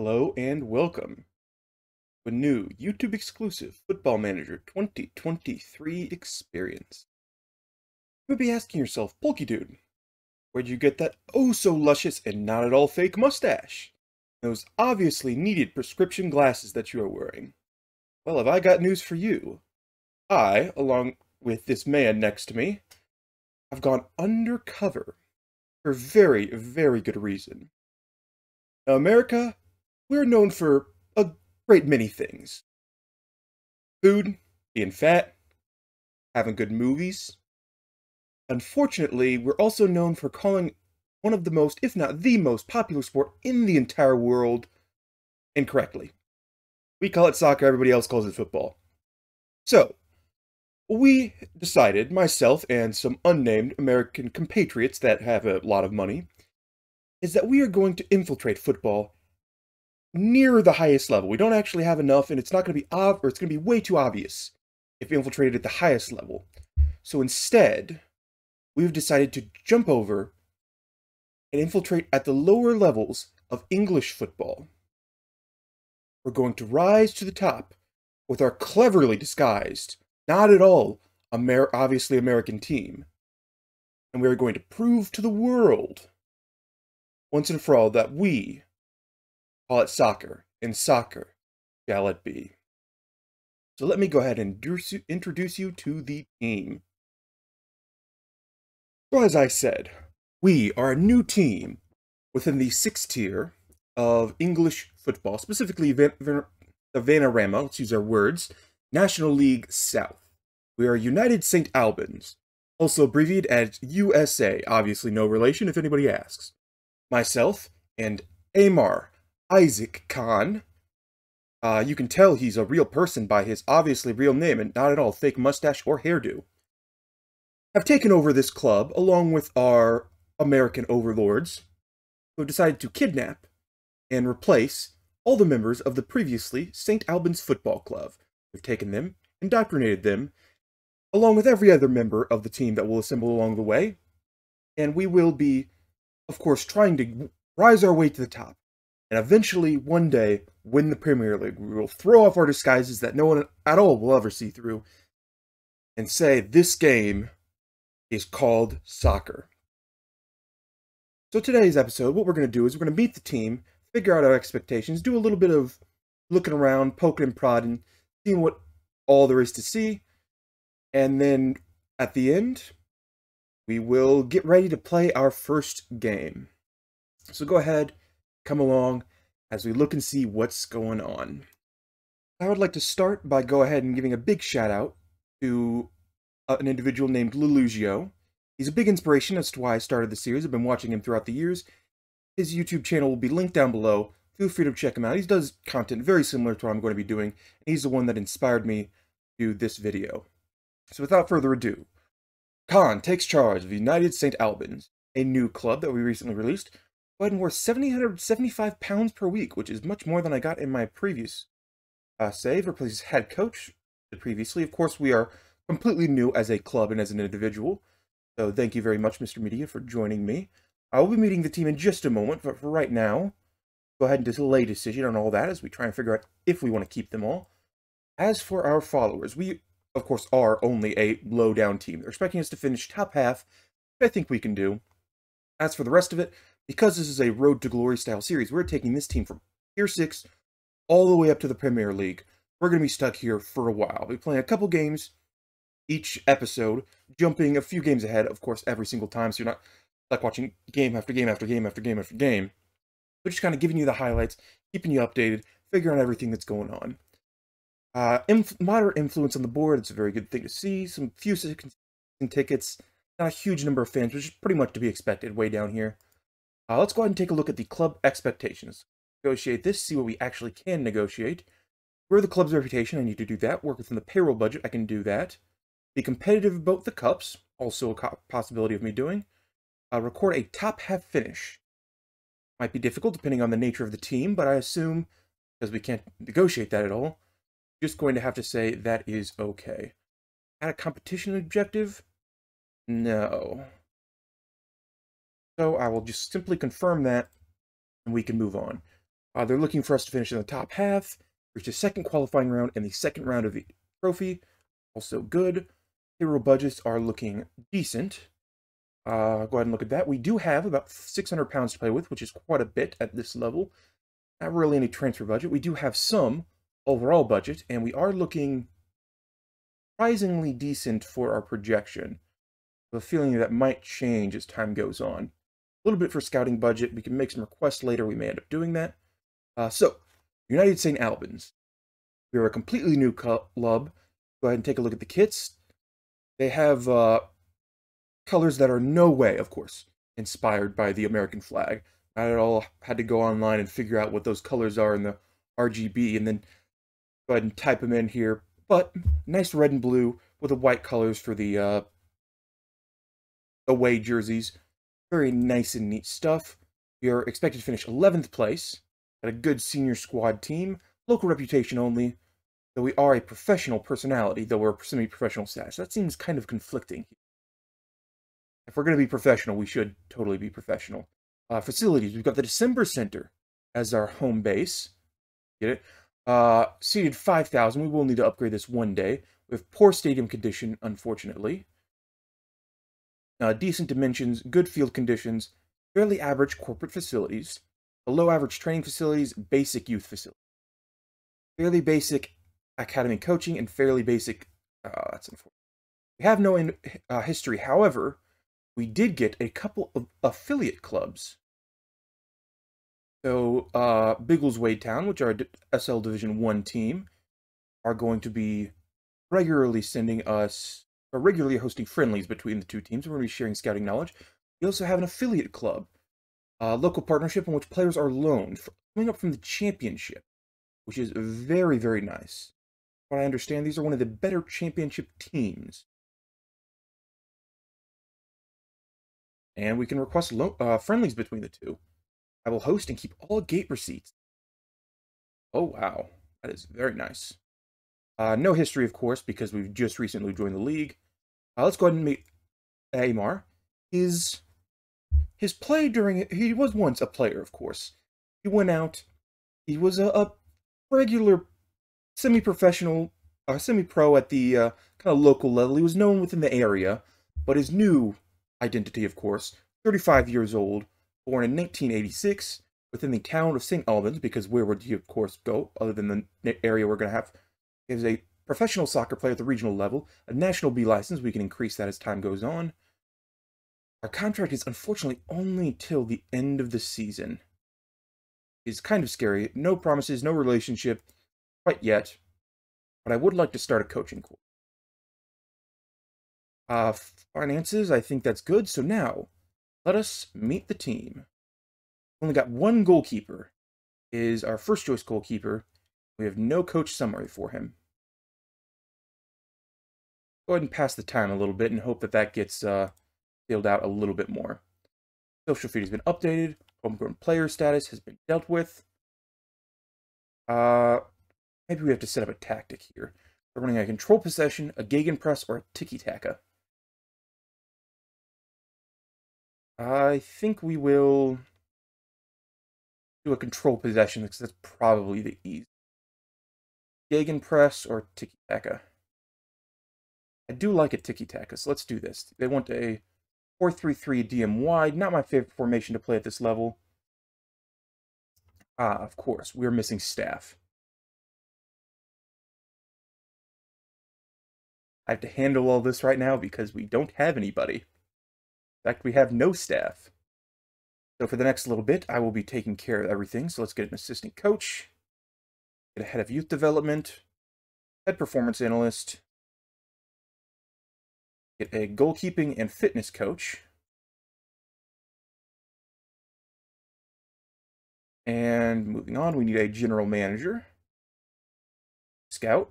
Hello and welcome to a new YouTube exclusive Football Manager 2023 experience. You may be asking yourself, Bulky Dude, where'd you get that oh so luscious and not at all fake mustache? Those obviously needed prescription glasses that you are wearing. Well, have I got news for you. I, along with this man next to me, have gone undercover for very, very good reason. Now, America, we're known for a great many things. Food, being fat, having good movies. Unfortunately, we're also known for calling one of the most, if not the most, popular sport in the entire world incorrectly. We call it soccer, everybody else calls it football. So, we decided, myself and some unnamed American compatriots that have a lot of money, is that we are going to infiltrate football near the highest level. We don't actually have enough, and it's not going to be way too obvious if infiltrated at the highest level. So instead, we've decided to jump over and infiltrate at the lower levels of English football. We're going to rise to the top with our cleverly disguised, not at all obviously American team. And we are going to prove to the world once and for all that we call it soccer, and soccer shall it be. So let me go ahead and introduce you to the team. So as I said, we are a new team within the sixth tier of English football, specifically the Vanarama, let's use our words, National League South. We are United St. Albans, also abbreviated as USA, obviously no relation if anybody asks. Myself and Amar Isaac Khan. You can tell he's a real person by his obviously real name and not at all fake mustache or hairdo. I've taken over this club along with our American overlords, who have decided to kidnap and replace all the members of the previously St. Albans Football Club. We've taken them, indoctrinated them, along with every other member of the team that will assemble along the way, and we will be, of course, trying to rise our way to the top, and eventually, one day, win the Premier League. We will throw off our disguises that no one at all will ever see through, and say, this game is called soccer. So today's episode, what we're going to do is we're going to meet the team, figure out our expectations, do a little bit of looking around, poking and prodding, seeing what all there is to see, and then at the end, we will get ready to play our first game. So go ahead, come along as we look and see what's going on. I would like to start by giving a big shout out to an individual named lollujo. He's a big inspiration as to why I started the series. I've been watching him throughout the years. His YouTube channel will be linked down below. Feel free to check him out. He does content very similar to what I'm going to be doing, and he's the one that inspired me to do this video. So without further ado, Khan takes charge of United St. Albans, a new club that we recently released. Go ahead and worth £775 per week, which is much more than I got in my previous save. Replaces head coach previously. Of course, we are completely new as a club and as an individual. So thank you very much, Mr. Media, for joining me. I will be meeting the team in just a moment, but for right now, go ahead and delay decision on all that as we try and figure out if we want to keep them all. As for our followers, we of course are only a low down team. They're expecting us to finish top half, which I think we can do. As for the rest of it, because this is a Road to Glory style series, we're taking this team from tier 6 all the way up to the Premier League. We're going to be stuck here for a while. We'll be playing a couple games each episode, jumping a few games ahead, of course, every single time, so you're not like watching game after game after game after game after game. We're just kind of giving you the highlights, keeping you updated, figuring out everything that's going on. Moderate influence on the board, it's a very good thing to see. Some few tickets, not a huge number of fans, which is pretty much to be expected way down here. Let's go ahead and take a look at the club expectations. Negotiate this, see what we actually can negotiate. Grow the club's reputation, I need to do that. Work within the payroll budget, I can do that. Be competitive about the cups, also a possibility of me doing. Record a top half finish. Might be difficult depending on the nature of the team, but I assume, because we can't negotiate that at all, just going to have to say that is okay. Add a competition objective? No. So I will just simply confirm that, and we can move on. They're looking for us to finish in the top half, reach a second qualifying round and the second round of the trophy. Also good. Payroll budgets are looking decent. Go ahead and look at that. We do have about £600 to play with, which is quite a bit at this level. Not really any transfer budget. We do have some overall budget, and we are looking surprisingly decent for our projection. The feeling that might change as time goes on. A little bit for scouting budget. We can make some requests later. We may end up doing that. So, United St. Albans. We're a completely new club. Go ahead and take a look at the kits. They have colors that are no way, of course, inspired by the American flag. I at all had to go online and figure out what those colors are in the RGB and then go ahead and type them in here. But nice red and blue with the white colors for the away jerseys. Very nice and neat stuff. We are expected to finish 11th place. Got a good senior squad team. Local reputation only. Though we are a professional personality, though we're a semi-professional status. That seems kind of conflicting. If we're going to be professional, we should totally be professional. Facilities. We've got the December Center as our home base. Get it? Seated 5,000. We will need to upgrade this one day. We have poor stadium condition, unfortunately. Decent dimensions, good field conditions, fairly average corporate facilities, below average training facilities, basic youth facilities. Fairly basic academy coaching and fairly basic, that's unfortunate. We have no history. However, we did get a couple of affiliate clubs. So, Biggleswade Town, which are a SL Division 1 team, are going to be regularly sending us, or regularly hosting friendlies between the two teams. We're going to be sharing scouting knowledge. We also have an affiliate club, a local partnership in which players are loaned, coming up from the championship, which is very, very nice. From what I understand, these are one of the better championship teams. And we can request friendlies between the two. I will host and keep all gate receipts. Oh, wow. That is very nice. No history, of course, because we've just recently joined the league. Let's go ahead and meet Amar. His play during it, he was once a player, of course. He went out. He was a regular semi-professional, semi-pro at the kind of local level. He was known within the area, but his new identity, of course, 35 years old, born in 1986, within the town of St. Albans, because where would he, of course, go other than the area we're going to have? He is a professional soccer player at the regional level, a National B license. We can increase that as time goes on. Our contract is unfortunately only till the end of the season. It's kind of scary. No promises, no relationship quite yet. But I would like to start a coaching course. Finances, I think that's good. So now, let us meet the team. We've only got one goalkeeper. Is our first choice goalkeeper. We have no coach summary for him. Go ahead and pass the time a little bit and hope that that gets filled out a little bit more. Social feed has been updated. Homegrown player status has been dealt with. Maybe we have to set up a tactic here. We're running a control possession, a gegenpress, or a tiki-taka. I think we will do a control possession because that's probably the easiest. Gegenpress or tiki-taka. I do like a tiki-taka, so let's do this. They want a 4-3-3 DM wide. Not my favorite formation to play at this level. Ah, of course. We're missing staff. I have to handle all this right now because we don't have anybody. In fact, we have no staff. So for the next little bit, I will be taking care of everything. So let's get an assistant coach. Get a head of youth development. Head performance analyst. Get a goalkeeping and fitness coach. And moving on, we need a general manager, scout,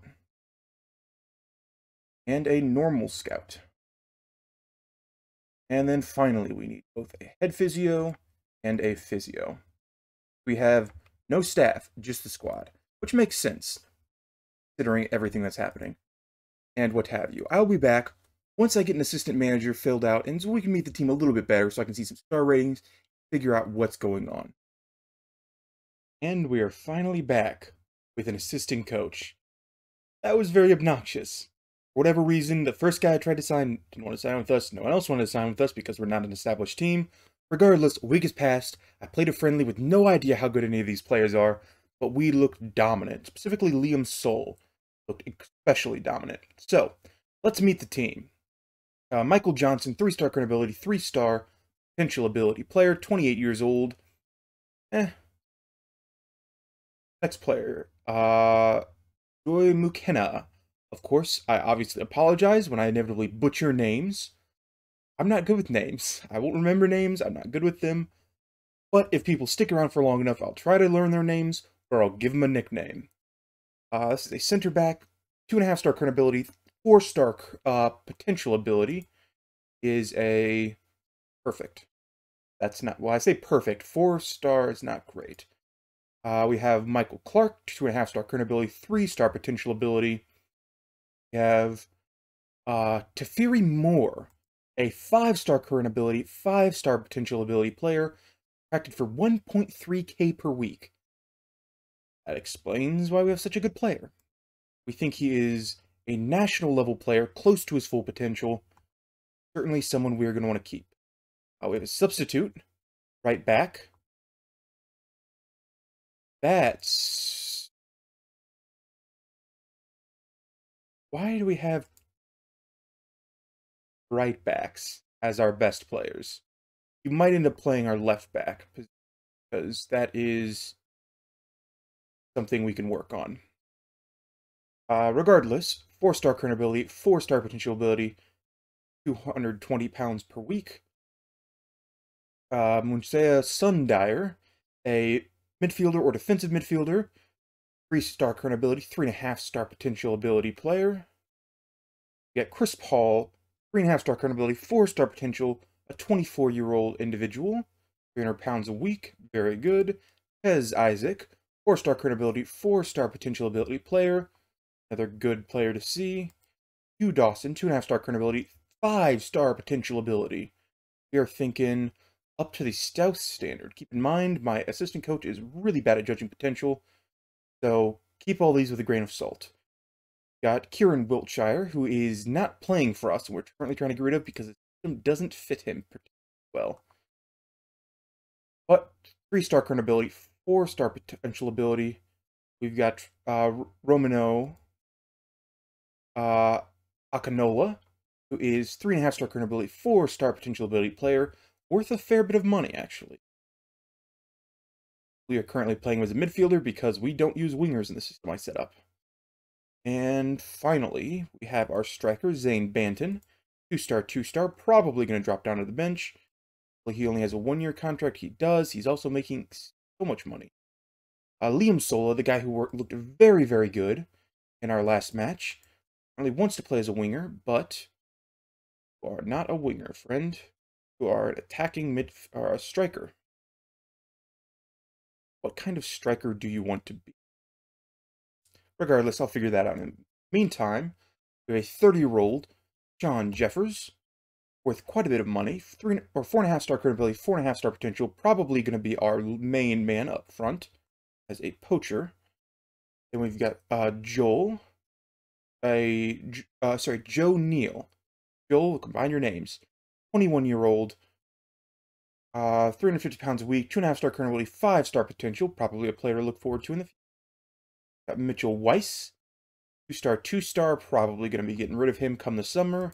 and a normal scout. And then finally, we need both a head physio and a physio. We have no staff, just the squad, which makes sense, considering everything that's happening and what have you. I'll be back once I get an assistant manager filled out, and so we can meet the team a little bit better so I can see some star ratings, figure out what's going on. And we are finally back with an assistant coach. That was very obnoxious. For whatever reason, the first guy I tried to sign didn't want to sign with us. No one else wanted to sign with us because we're not an established team. Regardless, a week has passed. I played a friendly with no idea how good any of these players are, but we looked dominant. Specifically, Liam Sola looked especially dominant. So, let's meet the team. Michael Johnson, 3-star current ability, 3-star potential ability player, 28 years old. Next player, Joy Mukena. Of course, I obviously apologize when I inevitably butcher names. I'm not good with names. I won't remember names. I'm not good with them. But if people stick around for long enough, I'll try to learn their names, or I'll give them a nickname. This is a center back, 2.5-star current ability, 4-star potential ability is a perfect. That's not, well, I say perfect. 4-star is not great. We have Michael Clark, 2.5-star current ability, 3-star potential ability. We have Teferi Moore, a 5-star current ability, 5-star potential ability player, contracted for 1.3k per week. That explains why we have such a good player. We think he is a national level player, close to his full potential. Certainly someone we are going to want to keep. We have a substitute, right back. That's... Why do we have right backs as our best players? You might end up playing our left back, because that is something we can work on. Regardless, 4-star current ability, 4-star potential ability, 220 pounds per week. Munseya Sundire, a midfielder or defensive midfielder, 3-star current ability, 3.5-star potential ability player. You get Chris Paul, 3.5-star current ability, 4-star potential, a 24-year-old individual, 300 pounds a week, very good. Kez Isaac, 4-star current ability, 4-star potential ability player. Another good player to see. Hugh Dawson, 2.5-star current ability, 5-star potential ability. We are thinking up to the South standard. Keep in mind, my assistant coach is really bad at judging potential, so keep all these with a grain of salt. Got Kieran Wiltshire, who is not playing for us, and we're currently trying to get rid of because the system doesn't fit him particularly well. But 3-star current ability, 4-star potential ability. We've got Romano Akinola, who is 3.5-star current ability, 4-star potential ability player, worth a fair bit of money, actually. We are currently playing as a midfielder because we don't use wingers in the system I set up. And finally, we have our striker, Zane Banton, 2-star, probably going to drop down to the bench. He only has a 1-year contract. He does. He's also making so much money. Liam Sola, the guy who looked very, very good in our last match, only wants to play as a winger, but you are not a winger, friend. You are an attacking striker. What kind of striker do you want to be? Regardless, I'll figure that out. In the meantime, we have a 30-year-old John Jeffers, worth quite a bit of money, 4.5-star current ability, 4.5-star potential, probably going to be our main man up front as a poacher. Then we've got Joe Neal. Joel, combine your names. 21-year-old, 350 pounds a week, 2.5-star current ability, 5-star potential, probably a player to look forward to in the future. Got Mitchell Weiss, 2-star, probably going to be getting rid of him come the summer.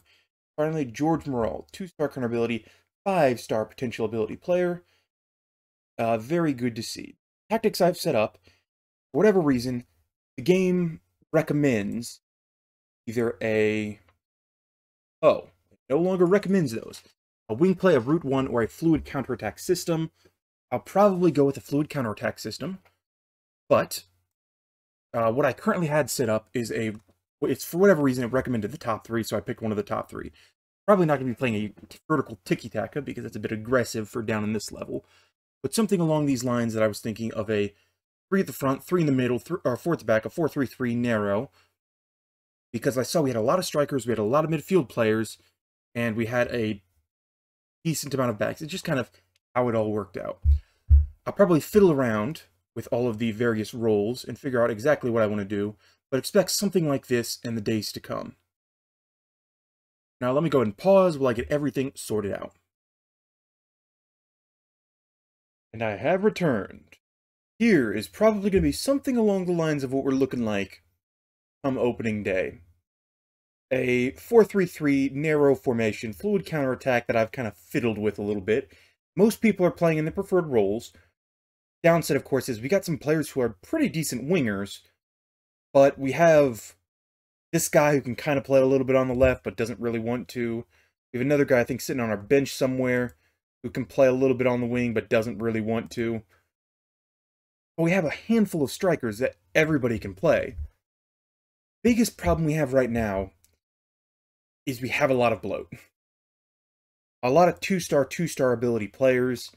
Finally, George Morel, 2-star current ability, 5-star potential ability player. Very good to see. Tactics I've set up, for whatever reason, the game recommends either a... Oh, it no longer recommends those. A wing play of Route 1 or a fluid counterattack system. I'll probably go with a fluid counterattack system, but what I currently had set up is a... It's for whatever reason it recommended the top three, so I picked one of the top three. Probably not going to be playing a vertical tiki-taka because that's a bit aggressive for down in this level, but something along these lines that I was thinking of a 3 at the front, 3 in the middle, or 4 at the back, a 4-3-3 narrow, because I saw we had a lot of strikers, we had a lot of midfield players, and we had a decent amount of backs. It's just kind of how it all worked out. I'll probably fiddle around with all of the various roles and figure out exactly what I want to do, but expect something like this in the days to come. Now let me go ahead and pause while I get everything sorted out. And I have returned. Here is probably going to be something along the lines of what we're looking like come opening day. A 4-3-3 narrow formation, fluid counterattack that I've kind of fiddled with a little bit. Most people are playing in their preferred roles. Downside, of course, is we got some players who are pretty decent wingers, but we have this guy who can kind of play a little bit on the left, but doesn't really want to. We have another guy, I think, sitting on our bench somewhere who can play a little bit on the wing, but doesn't really want to. But we have a handful of strikers that everybody can play. Biggest problem we have right now is we have a lot of bloat. A lot of two-star ability players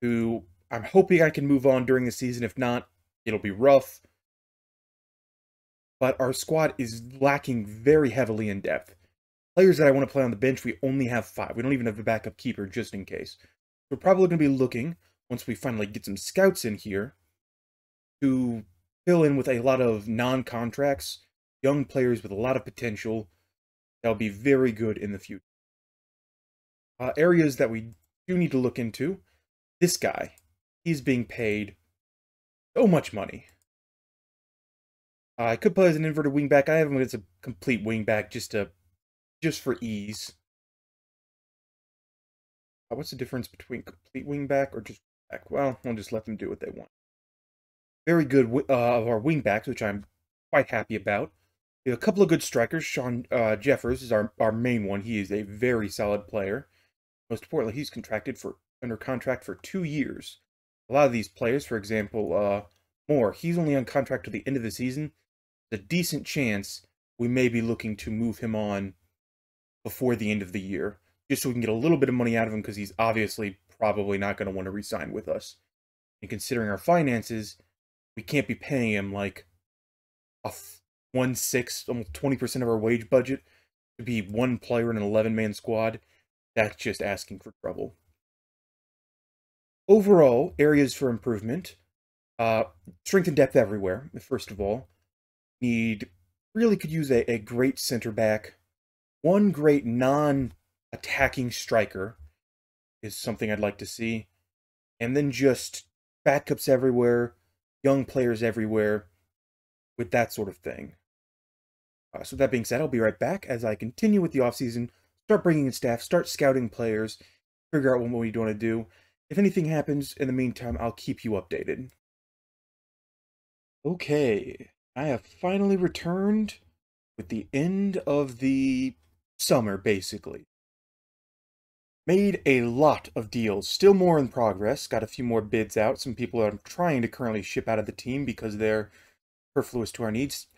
who I'm hoping I can move on during the season. If not, it'll be rough. But our squad is lacking very heavily in depth. Players that I want to play on the bench, we only have 5. We don't even have a backup keeper, just in case. We're probably going to be looking, once we finally get some scouts in here, to fill in with a lot of non-contracts, young players with a lot of potential that'll be very good in the future. Areas that we do need to look into. This guy, he's being paid so much money. I could play as an inverted wingback. I have him as a complete wingback just for ease. What's the difference between complete wingback or just back? Well, we'll just let them do what they want. Very good of our wingbacks, which I'm quite happy about. We have a couple of good strikers. John Jeffers is our main one. He is a very solid player. Most importantly, he's under contract for 2 years. A lot of these players, for example, Moore, he's only on contract to the end of the season. There's a decent chance we may be looking to move him on before the end of the year, just so we can get a little bit of money out of him, because he's obviously probably not going to want to re-sign with us. And considering our finances, we can't be paying him like a 1/6, almost 20% of our wage budget to be one player in an 11-man squad. That's just asking for trouble. Overall, areas for improvement. Strength and depth everywhere, first of all. Really could use a great center back. One great non-attacking striker is something I'd like to see. And then just backups everywhere, young players everywhere, with that sort of thing. So that being said, I'll be right back as I continue with the offseason, start bringing in staff, start scouting players, figure out what we want to do. If anything happens in the meantime, I'll keep you updated. Okay, I have finally returned with the end of the summer, basically. Made a lot of deals, still more in progress, got a few more bids out, some people that I'm trying to currently ship out of the team because they're superfluous to our needs.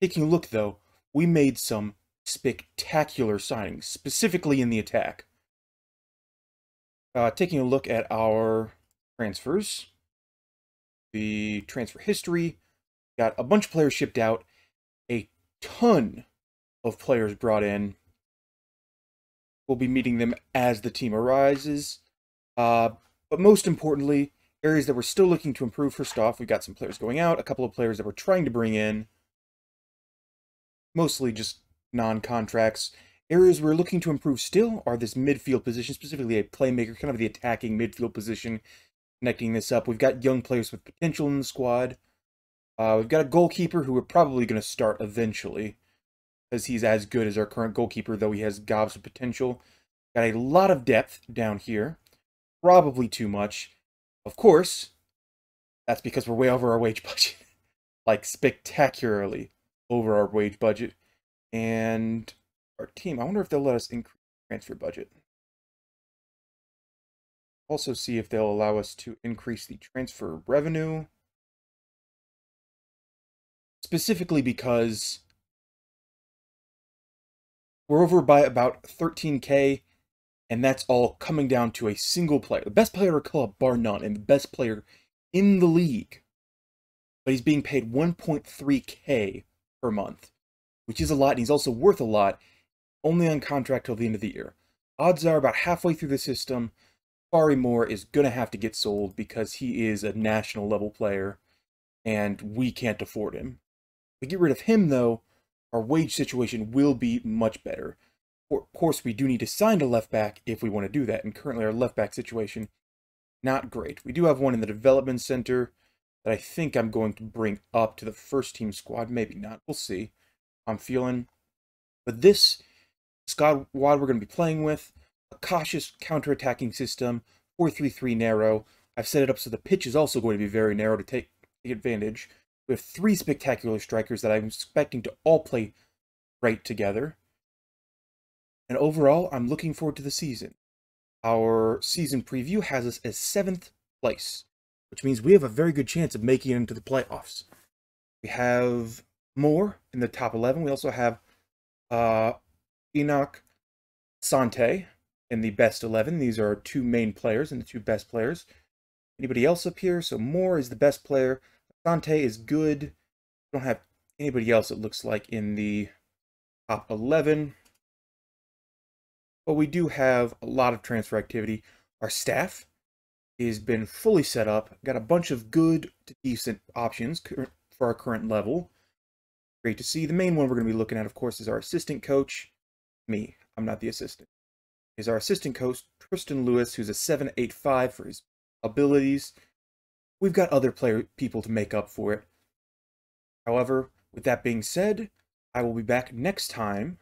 Taking a look though, we made some spectacular signings, specifically in the attack. Taking a look at our transfers, the transfer history, got a bunch of players shipped out, a ton of players brought in. We'll be meeting them as the team arises. But most importantly, areas that we're still looking to improve. First off, we've got some players going out, a couple of players that we're trying to bring in. Mostly just non-contracts. Areas we're looking to improve still are this midfield position, specifically a playmaker, kind of the attacking midfield position, connecting this up. We've got young players with potential in the squad. We've got a goalkeeper who we're probably going to start eventually, because he's as good as our current goalkeeper, though he has gobs of potential. Got a lot of depth down here. Probably too much. Of course, that's because we're way over our wage budget. Like, spectacularly over our wage budget. And our team, I wonder if they'll let us increase the transfer budget. Also see if they'll allow us to increase the transfer revenue. Specifically because we're over by about 13K, and that's all coming down to a single player. The best player at our club, bar none, and the best player in the league. But he's being paid 1.3K per month, which is a lot, and he's also worth a lot, only on contract till the end of the year. Odds are about halfway through the system, Teferi Moore is going to have to get sold because he is a national level player and we can't afford him. If we get rid of him, though, our wage situation will be much better. Of course, we do need to sign a left back if we want to do that, and currently our left back situation, not great. We do have one in the development center that I think I'm going to bring up to the first team squad. Maybe not. We'll see. I'm feeling. But this squad we're going to be playing with, a cautious counter-attacking system, 4-3-3 narrow. I've set it up so the pitch is also going to be very narrow to take advantage. We have three spectacular strikers that I'm expecting to all play right together. And overall, I'm looking forward to the season. Our season preview has us as 7th place, which means we have a very good chance of making it into the playoffs. We have Moore in the top 11. We also have Enoch Sante in the best 11. These are our two main players and the two best players. Anybody else up here? So Moore is the best player. Sante is good. We don't have anybody else, it looks like, in the top 11. But we do have a lot of transfer activity. Our staff has been fully set up. Got a bunch of good to decent options for our current level. Great to see. The main one we're going to be looking at, of course, is our assistant coach. Me. I'm not the assistant. Is our assistant coach, Tristan Lewis, who's a 7.85 for his abilities. We've got other people to make up for it. However, with that being said, I will be back next time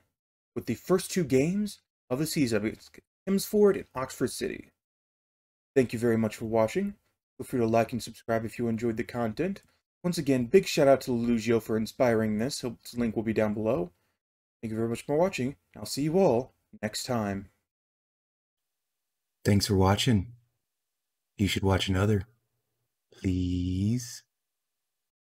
with the first two games of the season against Himsford and Oxford City. Thank you very much for watching. Feel free to like and subscribe if you enjoyed the content. Once again, big shout out to lollujo for inspiring this. His link will be down below. Thank you very much for watching. I'll see you all next time. Thanks for watching. You should watch another. Please.